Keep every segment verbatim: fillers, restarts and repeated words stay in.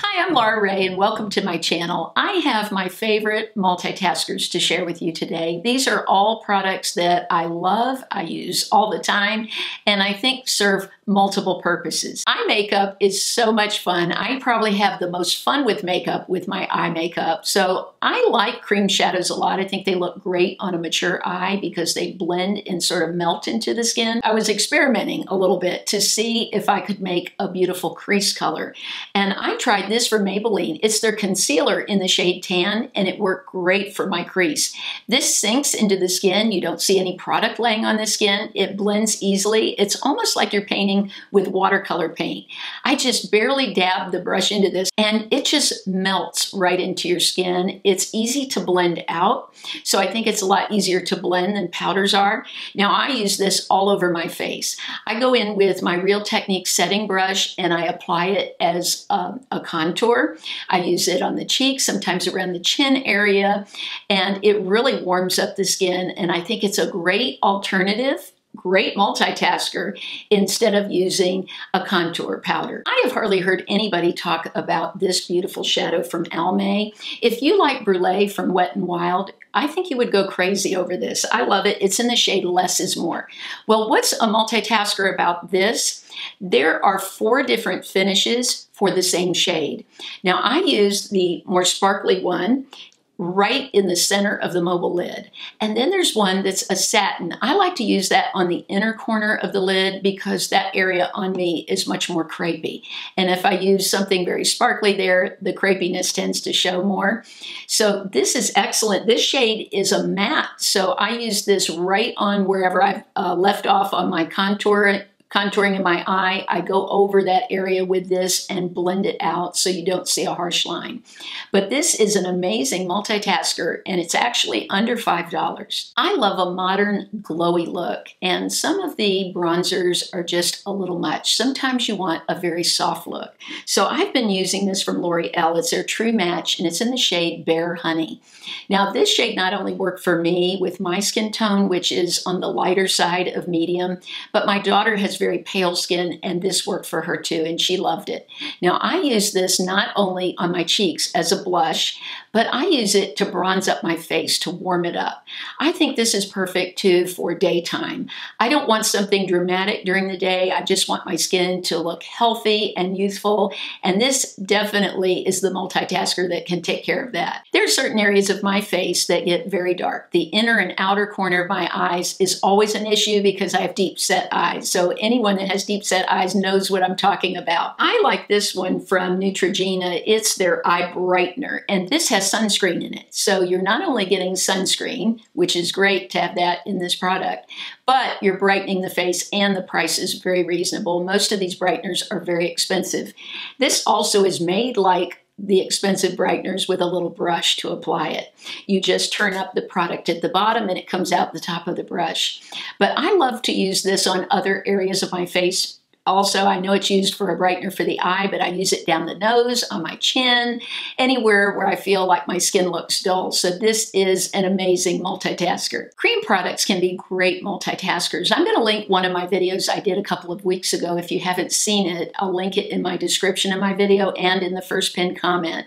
Hi, I'm Laura Ray and welcome to my channel. I have my favorite multitaskers to share with you today. These are all products that I love, I use all the time, and I think serve multiple purposes. Eye makeup is so much fun. I probably have the most fun with makeup with my eye makeup. So I like cream shadows a lot. I think they look great on a mature eye because they blend and sort of melt into the skin. I was experimenting a little bit to see if I could make a beautiful crease color. And I tried this from Maybelline. It's their concealer in the shade tan, and it worked great for my crease. This sinks into the skin. You don't see any product laying on the skin. It blends easily. It's almost like you're painting with watercolor paint. I just barely dabbed the brush into this, and it just melts right into your skin. It's easy to blend out, so I think it's a lot easier to blend than powders are. Now, I use this all over my face. I go in with my Real Techniques setting brush, and I apply it as um, a contour. I use it on the cheeks, sometimes around the chin area, and it really warms up the skin, and I think it's a great alternative, great multitasker, instead of using a contour powder. I have hardly heard anybody talk about this beautiful shadow from Almay. If you like Brûlée from Wet and Wild, I think you would go crazy over this. I love it. It's in the shade Less is More. Well, what's a multitasker about this? There are four different finishes for the same shade. Now, I use the more sparkly one right in the center of the mobile lid. And then there's one that's a satin. I like to use that on the inner corner of the lid because that area on me is much more crepey. And if I use something very sparkly there, the crepiness tends to show more. So this is excellent. This shade is a matte, so I use this right on wherever I've uh, left off on my contour. Contouring in my eye, I go over that area with this and blend it out so you don't see a harsh line. But this is an amazing multitasker, and it's actually under five dollars. I love a modern glowy look, and some of the bronzers are just a little much. Sometimes you want a very soft look. So I've been using this from L'Oreal. It's their True Match, and it's in the shade Bare Honey. Now, this shade not only worked for me with my skin tone, which is on the lighter side of medium, but my daughter has very pale skin, and this worked for her too, and she loved it. Now, I use this not only on my cheeks as a blush, but I use it to bronze up my face, to warm it up. I think this is perfect too for daytime. I don't want something dramatic during the day. I just want my skin to look healthy and youthful, and this definitely is the multitasker that can take care of that. There are certain areas of my face that get very dark. The inner and outer corner of my eyes is always an issue because I have deep-set eyes, so anyone that has deep-set eyes knows what I'm talking about. I like this one from Neutrogena. It's their eye brightener, and this has sunscreen in it. So you're not only getting sunscreen, which is great to have that in this product, but you're brightening the face, and the price is very reasonable. Most of these brighteners are very expensive. This also is made like the expensive brighteners with a little brush to apply it. You just turn up the product at the bottom and it comes out the top of the brush. But I love to use this on other areas of my face. Also, I know it's used for a brightener for the eye, but I use it down the nose, on my chin, anywhere where I feel like my skin looks dull. So this is an amazing multitasker. Cream products can be great multitaskers. I'm going to link one of my videos I did a couple of weeks ago. If you haven't seen it, I'll link it in my description of my video and in the first pinned comment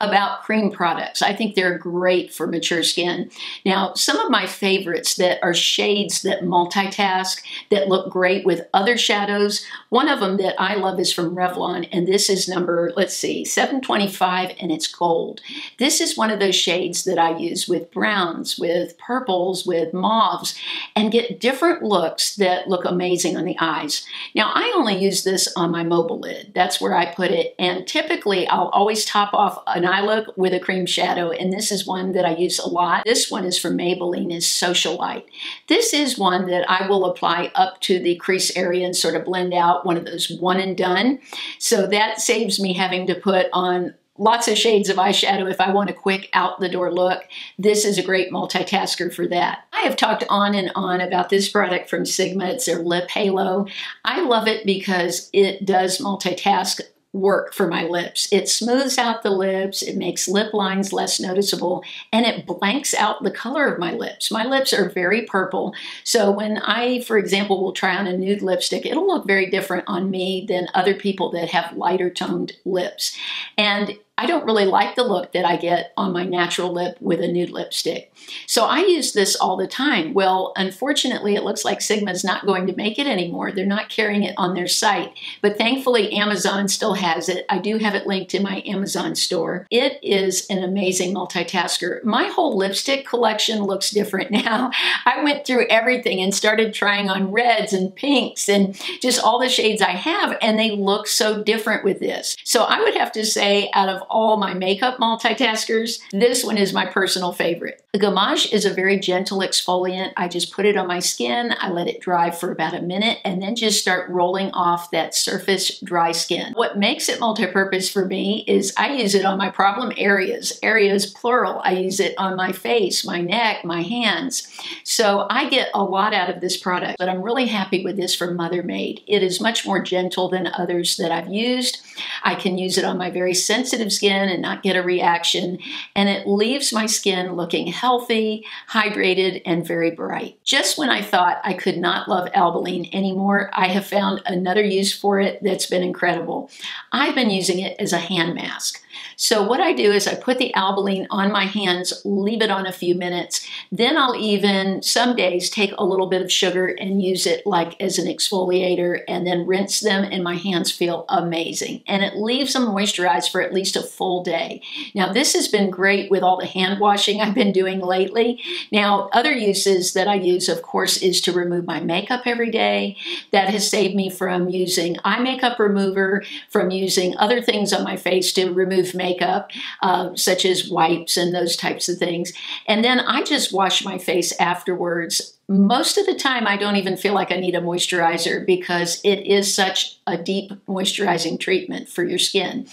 about cream products. I think they're great for mature skin. Now, some of my favorites that are shades that multitask, that look great with other shadows. One of them that I love is from Revlon, and this is number, let's see, seven twenty-five, and it's gold. This is one of those shades that I use with browns, with purples, with mauves, and get different looks that look amazing on the eyes. Now, I only use this on my mobile lid. That's where I put it, and typically I'll always top off an eye look with a cream shadow, and this is one that I use a lot. This one is from Maybelline, is Socialite. This is one that I will apply up to the crease area and sort of blend out. Out, one of those one and done. So that saves me having to put on lots of shades of eyeshadow if I want a quick out the door look. This is a great multitasker for that. I have talked on and on about this product from Sigma. It's their Lip Halo. I love it because it does multitask work for my lips. It smooths out the lips, it makes lip lines less noticeable, and it blanks out the color of my lips. My lips are very purple, so when I, for example, will try on a nude lipstick, it'll look very different on me than other people that have lighter toned lips. And I don't really like the look that I get on my natural lip with a nude lipstick. So I use this all the time. Well, unfortunately, it looks like Sigma's not going to make it anymore. They're not carrying it on their site. But thankfully, Amazon still has it. I do have it linked in my Amazon store. It is an amazing multitasker. My whole lipstick collection looks different now. I went through everything and started trying on reds and pinks and just all the shades I have, and they look so different with this. So I would have to say, out of all my makeup multitaskers, this one is my personal favorite. The Gamage is a very gentle exfoliant. I just put it on my skin, I let it dry for about a minute, and then just start rolling off that surface dry skin. What makes it multi-purpose for me is I use it on my problem areas, areas plural. I use it on my face, my neck, my hands. So I get a lot out of this product, but I'm really happy with this from Mother Made. It is much more gentle than others that I've used. I can use it on my very sensitive skin and not get a reaction, and it leaves my skin looking healthy, hydrated, and very bright. Just when I thought I could not love Albolene anymore, I have found another use for it that's been incredible. I've been using it as a hand mask. So what I do is I put the Albolene on my hands, leave it on a few minutes, then I'll even, some days, take a little bit of sugar and use it like as an exfoliator and then rinse them, and my hands feel amazing. And it leaves them moisturized for at least a full day. Now this has been great with all the hand washing I've been doing lately. Now other uses that I use, of course, is to remove my makeup every day. That has saved me from using eye makeup remover, from using other things on my face to remove makeup, uh, such as wipes and those types of things. And then I just wash my face afterwards. Most of the time, I don't even feel like I need a moisturizer because it is such a deep moisturizing treatment for your skin.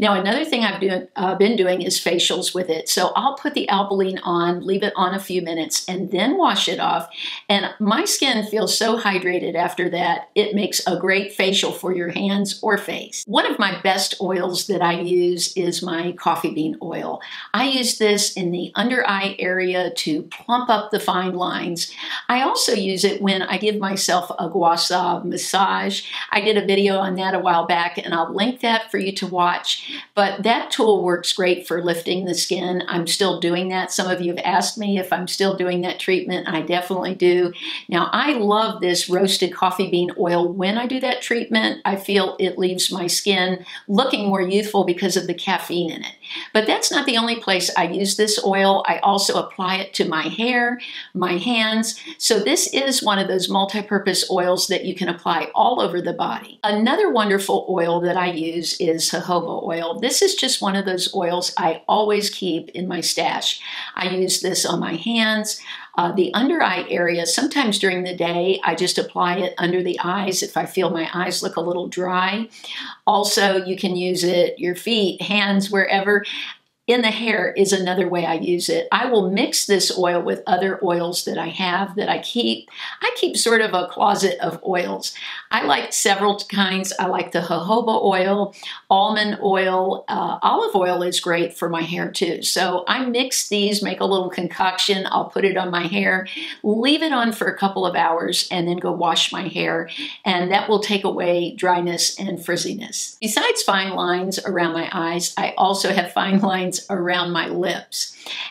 Now, another thing I've do, uh, been doing is facials with it. So I'll put the Albolene on, leave it on a few minutes, and then wash it off. And my skin feels so hydrated after that. It makes a great facial for your hands or face. One of my best oils that I use is my coffee bean oil. I use this in the under eye area to plump up the fine lines. I also use it when I give myself a gua sha massage. I did a video on that a while back, and I'll link that for you to watch. But that tool works great for lifting the skin. I'm still doing that. Some of you have asked me if I'm still doing that treatment. I definitely do. Now, I love this roasted coffee bean oil. When I do that treatment, I feel it leaves my skin looking more youthful because of the caffeine in it. But that's not the only place I use this oil. I also apply it to my hair, my hands. So this is one of those multi-purpose oils that you can apply all over the body. Another wonderful oil that I use is jojoba oil. This is just one of those oils I always keep in my stash. I use this on my hands, uh, the under eye area. Sometimes during the day, I just apply it under the eyes if I feel my eyes look a little dry. Also, you can use it your feet, hands, wherever. In the hair is another way I use it. I will mix this oil with other oils that I have that I keep. I keep sort of a closet of oils. I like several kinds. I like the jojoba oil, almond oil, uh, olive oil is great for my hair too. So I mix these, make a little concoction, I'll put it on my hair, leave it on for a couple of hours, and then go wash my hair, and that will take away dryness and frizziness. Besides fine lines around my eyes, I also have fine lines around my lips.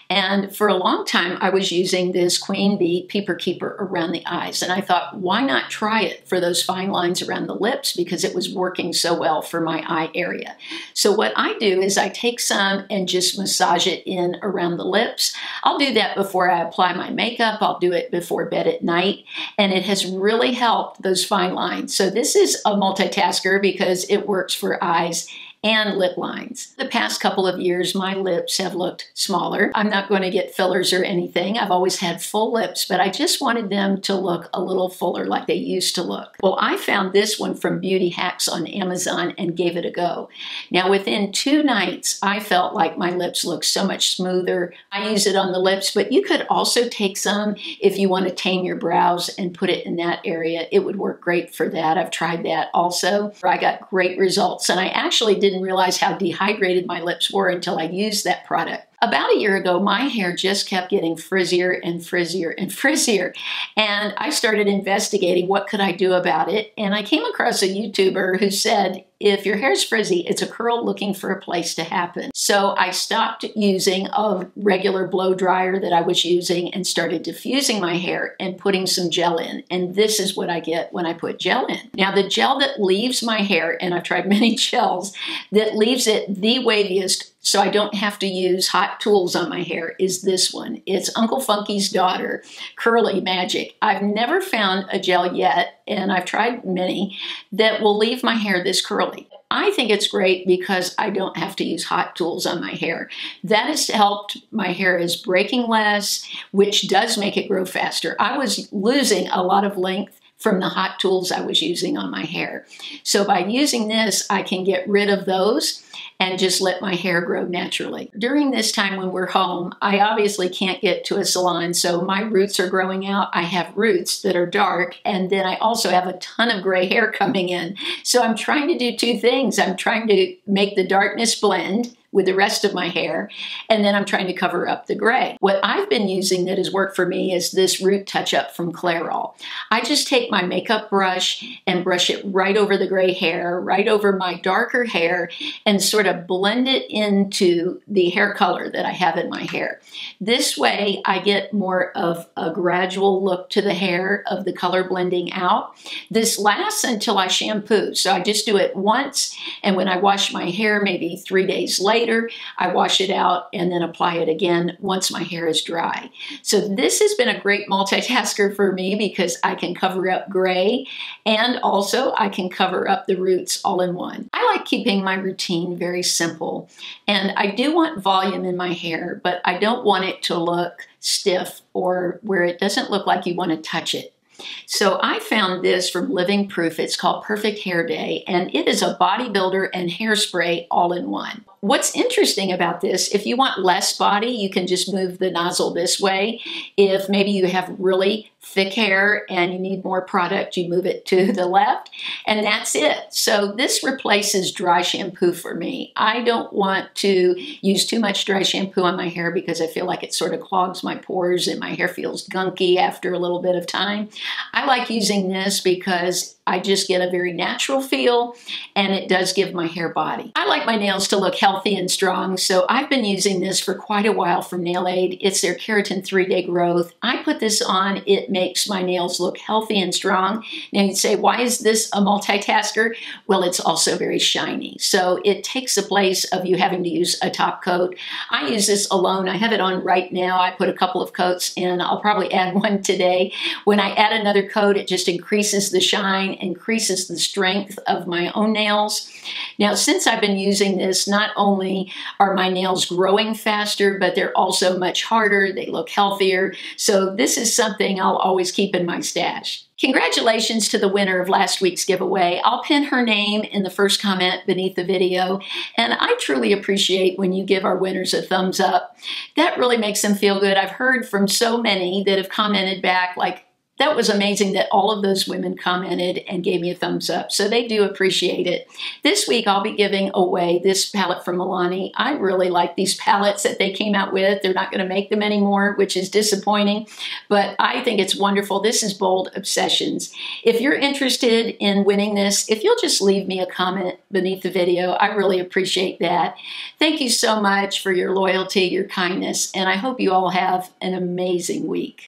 And for a long time, I was using this Queen Bee Peeper Keeper around the eyes. And I thought, why not try it for those fine lines around the lips, because it was working so well for my eye area. So what I do is I take some and just massage it in around the lips. I'll do that before I apply my makeup. I'll do it before bed at night. And it has really helped those fine lines. So this is a multitasker because it works for eyes and lip lines. The past couple of years, my lips have looked smaller. I'm not going to get fillers or anything. I've always had full lips, but I just wanted them to look a little fuller like they used to look. Well, I found this one from Beautehacks on Amazon and gave it a go. Now, within two nights, I felt like my lips looked so much smoother. I use it on the lips, but you could also take some if you want to tame your brows and put it in that area. It would work great for that. I've tried that also. I got great results, and I actually didn't realize how dehydrated my lips were until I used that product. About a year ago, my hair just kept getting frizzier and frizzier and frizzier, and I started investigating what could I do about it, and I came across a YouTuber who said, if your hair's frizzy, it's a curl looking for a place to happen. So I stopped using a regular blow dryer that I was using and started diffusing my hair and putting some gel in, and this is what I get when I put gel in. Now, the gel that leaves my hair, and I've tried many gels, that leaves it the waviest so I don't have to use hot tools on my hair is this one. It's Uncle Funky's Daughter, Curly Magic. I've never found a gel yet, and I've tried many, that will leave my hair this curly. I think it's great because I don't have to use hot tools on my hair. That has helped. My hair is breaking less, which does make it grow faster. I was losing a lot of length from the hot tools I was using on my hair. So by using this, I can get rid of those and just let my hair grow naturally. During this time when we're home, I obviously can't get to a salon, so my roots are growing out. I have roots that are dark, and then I also have a ton of gray hair coming in. So I'm trying to do two things. I'm trying to make the darkness blend with the rest of my hair, and then I'm trying to cover up the gray. What I've been using that has worked for me is this Root Touch Up from Clairol. I just take my makeup brush and brush it right over the gray hair, right over my darker hair, and sort of blend it into the hair color that I have in my hair. This way, I get more of a gradual look to the hair of the color blending out. This lasts until I shampoo, so I just do it once, and when I wash my hair maybe three days later, I wash it out and then apply it again once my hair is dry. So this has been a great multitasker for me because I can cover up gray and also I can cover up the roots all in one. I like keeping my routine very simple, and I do want volume in my hair, but I don't want it to look stiff or where it doesn't look like you want to touch it. So I found this from Living Proof. It's called Perfect Hair Day, and it is a bodybuilder and hairspray all in one. What's interesting about this, if you want less body, you can just move the nozzle this way. If maybe you have really thick hair and you need more product, you move it to the left, and that's it. So this replaces dry shampoo for me. I don't want to use too much dry shampoo on my hair because I feel like it sort of clogs my pores and my hair feels gunky after a little bit of time. I like using this because I just get a very natural feel, and it does give my hair body. I like my nails to look healthy and strong, so I've been using this for quite a while from Nail Aid. It's their Keratin three day growth. I put this on. It makes my nails look healthy and strong. Now you'd say, why is this a multitasker? Well, it's also very shiny, so it takes the place of you having to use a top coat. I use this alone. I have it on right now. I put a couple of coats in. I'll probably add one today. When I add another coat, it just increases the shine, increases the strength of my own nails. Now, since I've been using this, not only are my nails growing faster, but they're also much harder. They look healthier. So this is something I'll always keep in my stash. Congratulations to the winner of last week's giveaway. I'll pin her name in the first comment beneath the video, and I truly appreciate when you give our winners a thumbs up. That really makes them feel good. I've heard from so many that have commented back like, that was amazing that all of those women commented and gave me a thumbs up, so they do appreciate it. This week, I'll be giving away this palette from Milani. I really like these palettes that they came out with. They're not going to make them anymore, which is disappointing, but I think it's wonderful. This is Bold Obsessions. If you're interested in winning this, if you'll just leave me a comment beneath the video, I really appreciate that. Thank you so much for your loyalty, your kindness, and I hope you all have an amazing week.